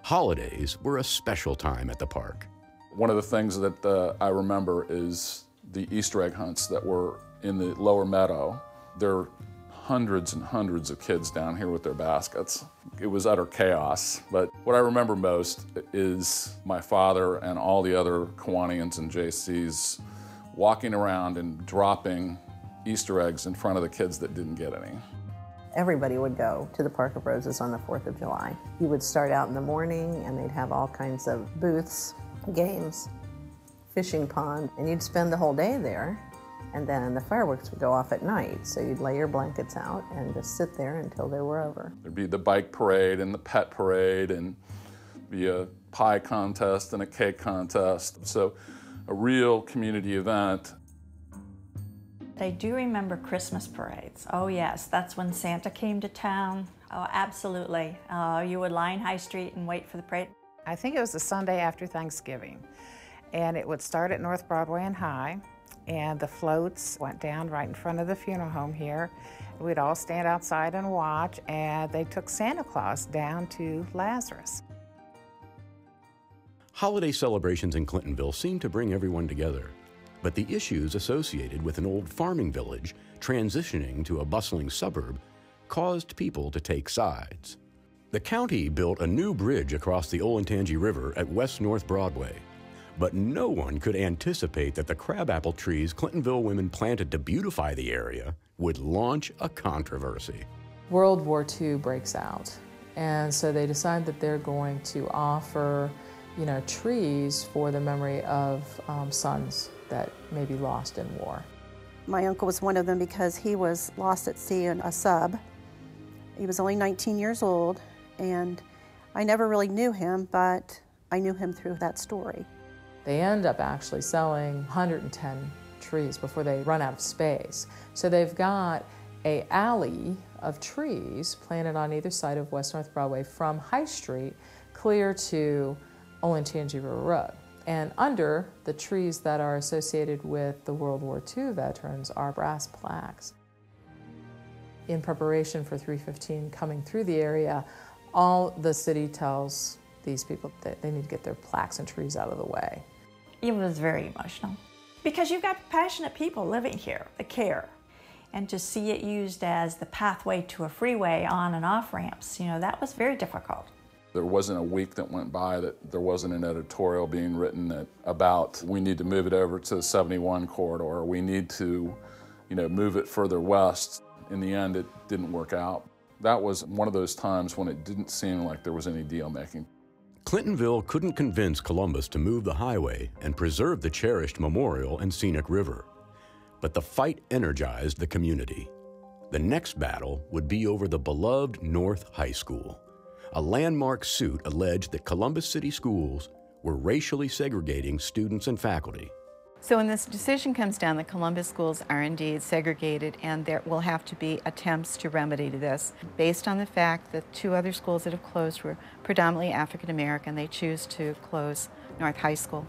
Holidays were a special time at the park. One of the things that I remember is the Easter egg hunts that were in the lower meadow. There are hundreds and hundreds of kids down here with their baskets. It was utter chaos, but what I remember most is my father and all the other Kiwanians and JCs walking around and dropping Easter eggs in front of the kids that didn't get any. Everybody would go to the Park of Roses on the 4th of July. You would start out in the morning and they'd have all kinds of booths, games, fishing pond, and you'd spend the whole day there. And then the fireworks would go off at night, so you'd lay your blankets out and just sit there until they were over. There'd be the bike parade and the pet parade, and be a pie contest and a cake contest. So a real community event. I do remember Christmas parades. Oh yes, that's when Santa came to town. Oh, absolutely. You would line High Street and wait for the parade. I think it was the Sunday after Thanksgiving, and it would start at North Broadway and High. And the floats went down right in front of the funeral home here. We'd all stand outside and watch, and they took Santa Claus down to Lazarus. Holiday celebrations in Clintonville seemed to bring everyone together, but the issues associated with an old farming village transitioning to a bustling suburb caused people to take sides. The county built a new bridge across the Olentangy River at West North Broadway, but no one could anticipate that the crabapple trees Clintonville women planted to beautify the area would launch a controversy. World War II breaks out, and so they decide that they're going to offer, you know, trees for the memory of sons that may be lost in war. My uncle was one of them because he was lost at sea in a sub. He was only 19 years old, and I never really knew him, but I knew him through that story. They end up actually selling 110 trees before they run out of space. So they've got an alley of trees planted on either side of West North Broadway from High Street clear to Olentangy River Road. And under the trees that are associated with the World War II veterans are brass plaques. In preparation for 315 coming through the area, all the city tells these people that they need to get their plaques and trees out of the way. It was very emotional because you've got passionate people living here that care, and to see it used as the pathway to a freeway on and off ramps, you know, that was very difficult. There wasn't a week that went by that there wasn't an editorial being written that about we need to move it over to the 71 corridor, we need to, you know, move it further west. In the end, it didn't work out. That was one of those times when it didn't seem like there was any deal making. Clintonville couldn't convince Columbus to move the highway and preserve the cherished memorial and scenic river. But the fight energized the community. The next battle would be over the beloved North High School. A landmark suit alleged that Columbus City schools were racially segregating students and faculty. So when this decision comes down, the Columbus schools are indeed segregated, and there will have to be attempts to remedy this. Based on the fact that two other schools that have closed were predominantly African American, they choose to close North High School.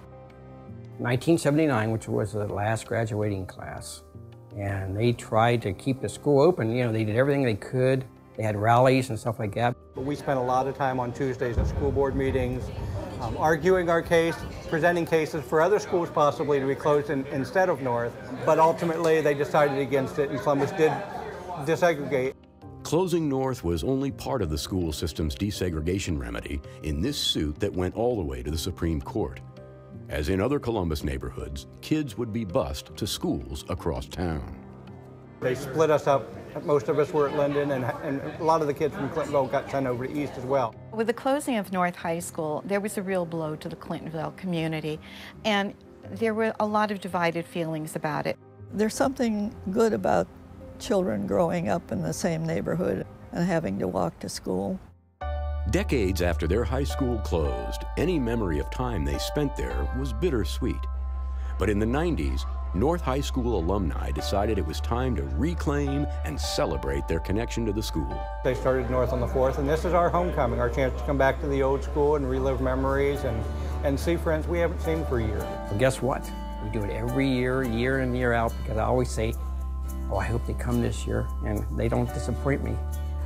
1979, which was the last graduating class, and they tried to keep the school open. You know, they did everything they could. They had rallies and stuff like that. But we spent a lot of time on Tuesdays at school board meetings, arguing our case, presenting cases for other schools possibly to be closed instead of North, but ultimately they decided against it, and Columbus did desegregate. Closing North was only part of the school system's desegregation remedy in this suit that went all the way to the Supreme Court. As in other Columbus neighborhoods, kids would be bused to schools across town. They split us up. Most of us were at Linden, and a lot of the kids from Clintonville got sent over to East as well. With the closing of North High School, there was a real blow to the Clintonville community, and there were a lot of divided feelings about it. There's something good about children growing up in the same neighborhood and having to walk to school. Decades after their high school closed, any memory of time they spent there was bittersweet. But in the 90s, North High School alumni decided it was time to reclaim and celebrate their connection to the school. They started North on the 4th, and this is our homecoming, our chance to come back to the old school and relive memories and see friends we haven't seen for years. Well, guess what? We do it every year, year in, year out, because I always say, oh, I hope they come this year, and they don't disappoint me.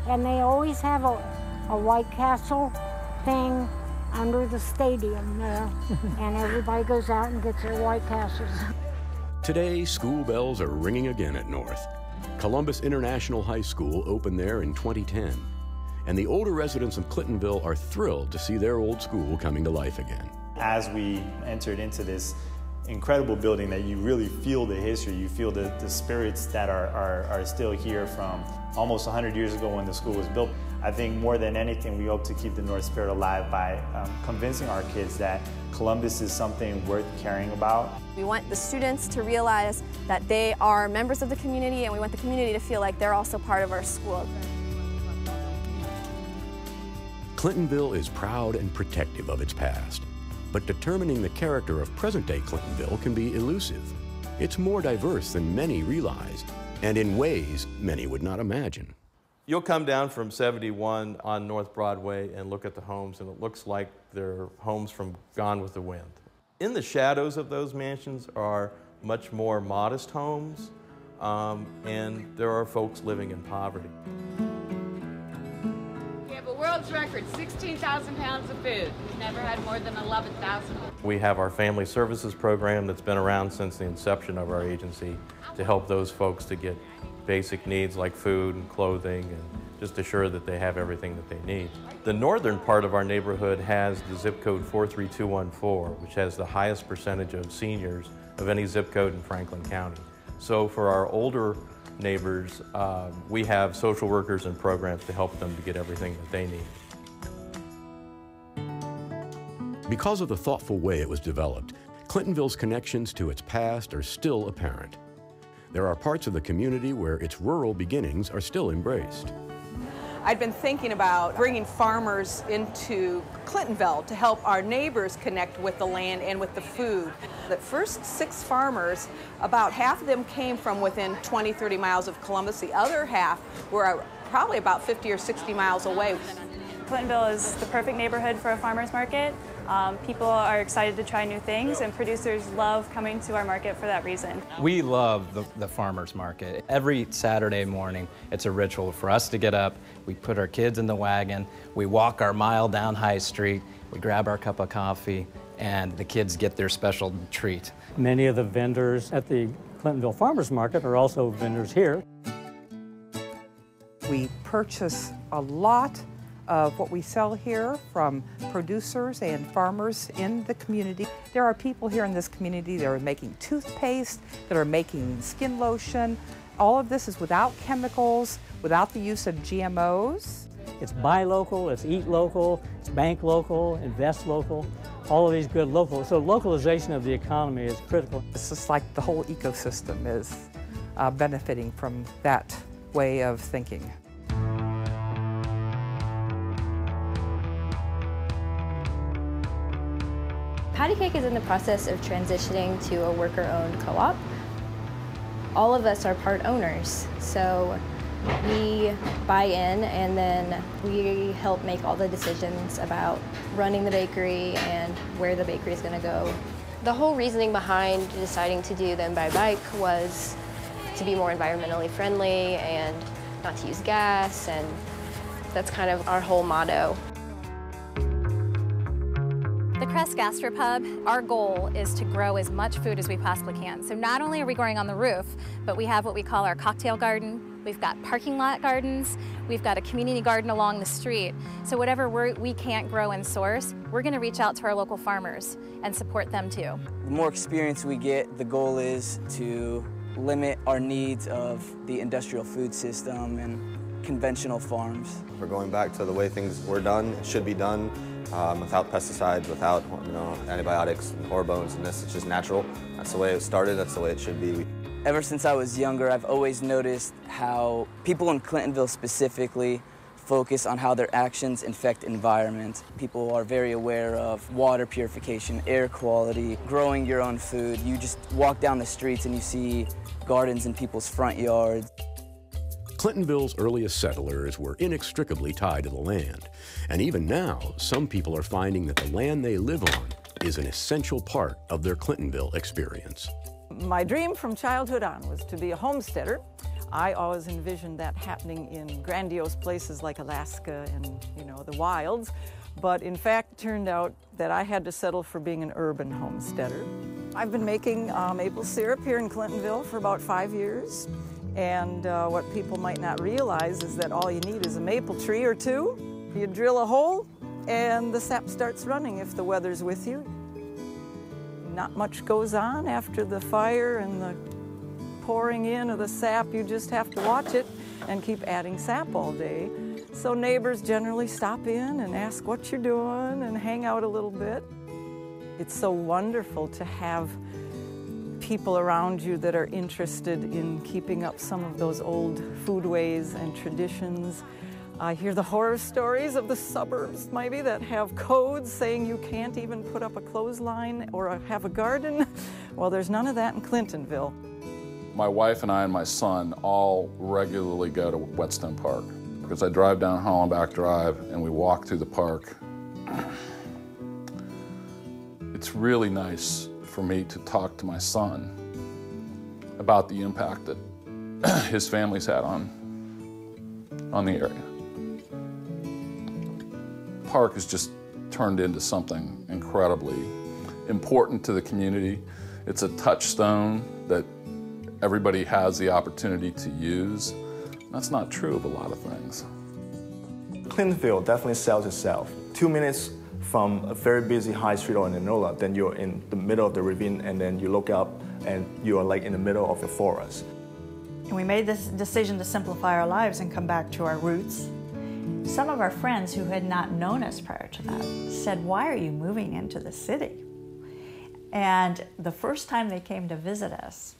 And they always have a White Castle thing under the stadium there, and everybody goes out and gets their White Castles. Today, school bells are ringing again at North. Columbus International High School opened there in 2010, and the older residents of Clintonville are thrilled to see their old school coming to life again. As we entered into this incredible building that you really feel the history, you feel the spirits that are still here from almost 100 years ago when the school was built. I think more than anything, we hope to keep the North spirit alive by convincing our kids that Columbus is something worth caring about. We want the students to realize that they are members of the community, and we want the community to feel like they're also part of our school. Clintonville is proud and protective of its past, but determining the character of present-day Clintonville can be elusive. It's more diverse than many realize, and in ways many would not imagine. You'll come down from 71 on North Broadway and look at the homes, and it looks like they're homes from Gone with the Wind. In the shadows of those mansions are much more modest homes, and there are folks living in poverty. We have a world's record, 16,000 pounds of food. We've never had more than 11,000. We have our family services program that's been around since the inception of our agency to help those folks to get basic needs like food and clothing and just assure that they have everything that they need. The northern part of our neighborhood has the zip code 43214, which has the highest percentage of seniors of any zip code in Franklin County. So for our older neighbors, we have social workers and programs to help them to get everything that they need. Because of the thoughtful way it was developed, Clintonville's connections to its past are still apparent. There are parts of the community where its rural beginnings are still embraced. I'd been thinking about bringing farmers into Clintonville to help our neighbors connect with the land and with the food. The first 6 farmers, about half of them came from within 20, 30 miles of Columbus. The other half were probably about 50 or 60 miles away. Clintonville is the perfect neighborhood for a farmer's market. People are excited to try new things, and producers love coming to our market for that reason. We love the farmer's market. Every Saturday morning, it's a ritual for us to get up, we put our kids in the wagon, we walk our mile down High Street, we grab our cup of coffee, and the kids get their special treat. Many of the vendors at the Clintonville Farmers Market are also vendors here. We purchase a lot of what we sell here from producers and farmers in the community. There are people here in this community that are making toothpaste, that are making skin lotion. All of this is without chemicals, without the use of GMOs. It's buy local, it's eat local, it's bank local, invest local, all of these good local. So localization of the economy is critical. It's just like the whole ecosystem is benefiting from that way of thinking. Patty Cake is in the process of transitioning to a worker-owned co-op. All of us are part owners, so we buy in and then we help make all the decisions about running the bakery and where the bakery is going to go. The whole reasoning behind deciding to do them by bike was to be more environmentally friendly and not to use gas, and that's kind of our whole motto. The Crest Gastropub, our goal is to grow as much food as we possibly can. So not only are we growing on the roof, but we have what we call our cocktail garden. We've got parking lot gardens. We've got a community garden along the street. So whatever we can't grow and source, we're going to reach out to our local farmers and support them too. The more experience we get, the goal is to limit our needs of the industrial food system and conventional farms. We're going back to the way things were done, should be done. Without pesticides, without antibiotics and hormones, and this, it's just natural. That's the way it started, that's the way it should be. Ever since I was younger, I've always noticed how people in Clintonville specifically focus on how their actions infect environment. People are very aware of water purification, air quality, growing your own food. You just walk down the streets and you see gardens in people's front yards. Clintonville's earliest settlers were inextricably tied to the land. And even now, some people are finding that the land they live on is an essential part of their Clintonville experience. My dream from childhood on was to be a homesteader. I always envisioned that happening in grandiose places like Alaska and, the wilds. But in fact, it turned out that I had to settle for being an urban homesteader. I've been making maple syrup here in Clintonville for about 5 years. And what people might not realize is that all you need is a maple tree or two. You drill a hole and the sap starts running if the weather's with you. Not much goes on after the fire and the pouring in of the sap. You just have to watch it and keep adding sap all day. So neighbors generally stop in and ask what you're doing and hang out a little bit. It's so wonderful to have people around you that are interested in keeping up some of those old foodways and traditions. I hear the horror stories of the suburbs, maybe, that have codes saying you can't even put up a clothesline or have a garden. Well, there's none of that in Clintonville. My wife and I and my son all regularly go to Whetstone Park because I drive down Hollenbach Drive and we walk through the park. It's really nice for me to talk to my son about the impact that his family's had on the area. The park has just turned into something incredibly important to the community. It's a touchstone that everybody has the opportunity to use. That's not true of a lot of things. Clintonville definitely sells itself. 2 minutes from a very busy high street or in Indianola, then you're in the middle of the ravine, and then you look up and you are like in the middle of the forest. And we made this decision to simplify our lives and come back to our roots. Some of our friends who had not known us prior to that said, "Why are you moving into the city?" And the first time they came to visit us,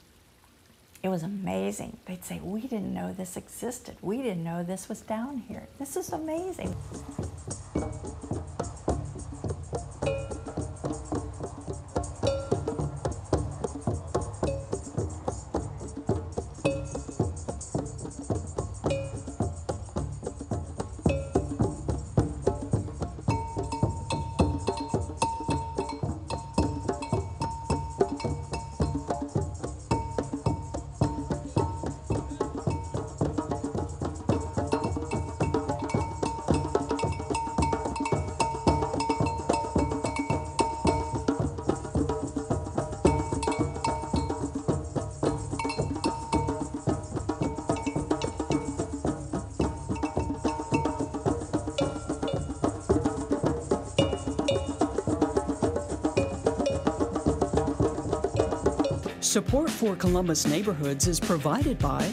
it was amazing. They'd say, "We didn't know this existed. We didn't know this was down here. This is amazing." Support for Columbus Neighborhoods is provided by,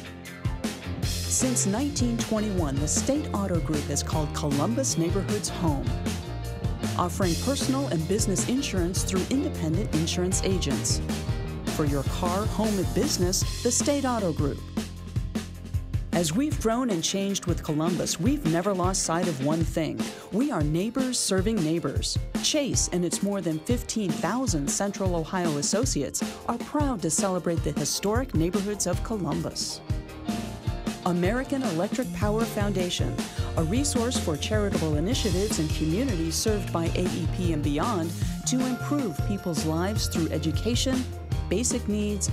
since 1921, the State Auto Group has called Columbus Neighborhoods home, offering personal and business insurance through independent insurance agents. For your car, home, and business, the State Auto Group. As we've grown and changed with Columbus, we've never lost sight of one thing. We are neighbors serving neighbors. Chase and its more than 15,000 Central Ohio associates are proud to celebrate the historic neighborhoods of Columbus. American Electric Power Foundation, a resource for charitable initiatives and communities served by AEP and beyond to improve people's lives through education, basic needs,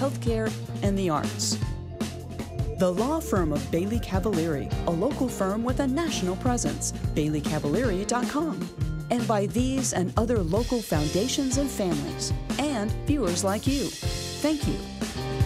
healthcare, and the arts. The law firm of Bailey Cavalieri, a local firm with a national presence, baileycavalieri.com. And by these and other local foundations and families, and viewers like you. Thank you.